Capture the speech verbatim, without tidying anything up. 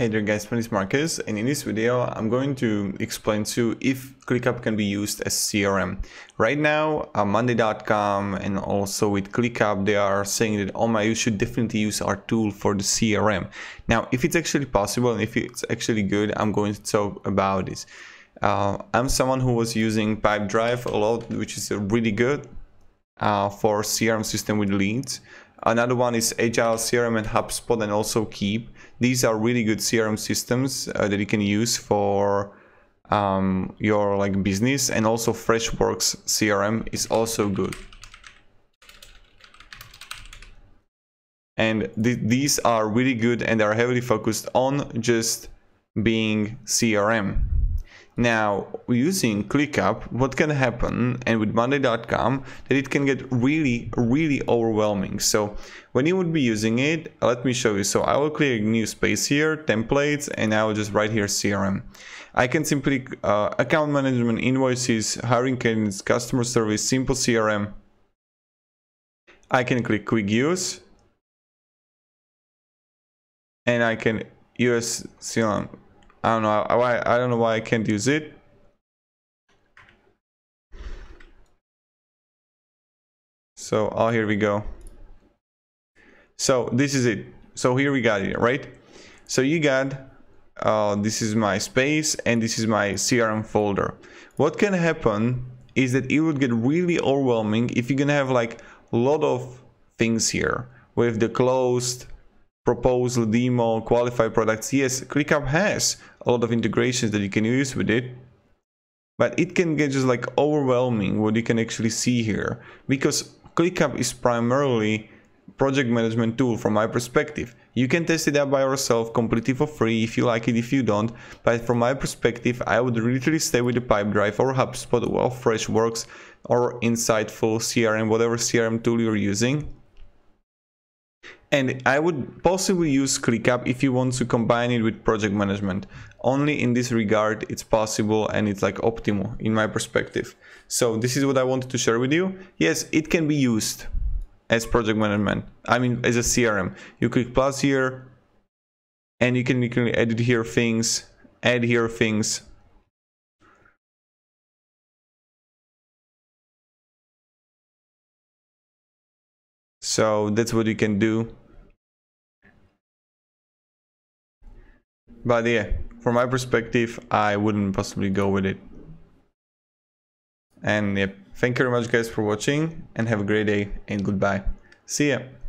Hey there guys, my name is Marcus, and in this video I'm going to explain to you if ClickUp can be used as C R M. Right now, uh, Monday dot com and also with ClickUp, they are saying that, oh my, you should definitely use our tool for the C R M. Now, if it's actually possible and if it's actually good, I'm going to talk about this. Uh, I'm someone who was using PipeDrive a lot, which is really good uh, for C R M system with leads. Another one is Agile C R M and HubSpot and also Keep. These are really good C R M systems uh, that you can use for um, your like business, and also Freshworks C R M is also good. And th these are really good and are heavily focused on just being C R M. Now, using ClickUp, what can happen, and with Monday dot com, that it can get really, really overwhelming. So when you would be using it, let me show you. So I will create a new space here, templates, and I will just write here C R M. I can simply uh, account management, invoices, hiring candidates, customer service, simple C R M. I can click quick use, and I can use C R M. I don't know why I don't know why I can't use it. So oh, here we go. So this is it. So here we got it, right? So you got uh, this is my space and this is my C R M folder. What can happen is that it would get really overwhelming if you're gonna have like a lot of things here with the closed, proposal, demo, qualified products. Yes, ClickUp has a lot of integrations that you can use with it, but it can get just like overwhelming what you can actually see here, because ClickUp is primarily project management tool from my perspective. You can test it out by yourself completely for free if you like it, if you don't, but from my perspective, I would literally stay with the PipeDrive or HubSpot or Freshworks or Insightful C R M, whatever C R M tool you're using. And I would possibly use ClickUp if you want to combine it with project management. Only in this regard it's possible, and it's like optimal in my perspective. So this is what I wanted to share with you. Yes, it can be used as project management. I mean, as a C R M. You click plus here, and you can, you can edit here things, add here things. So that's what you can do. But yeah, from my perspective, I wouldn't possibly go with it. And yep, thank you very much guys for watching, and have a great day and goodbye. See ya.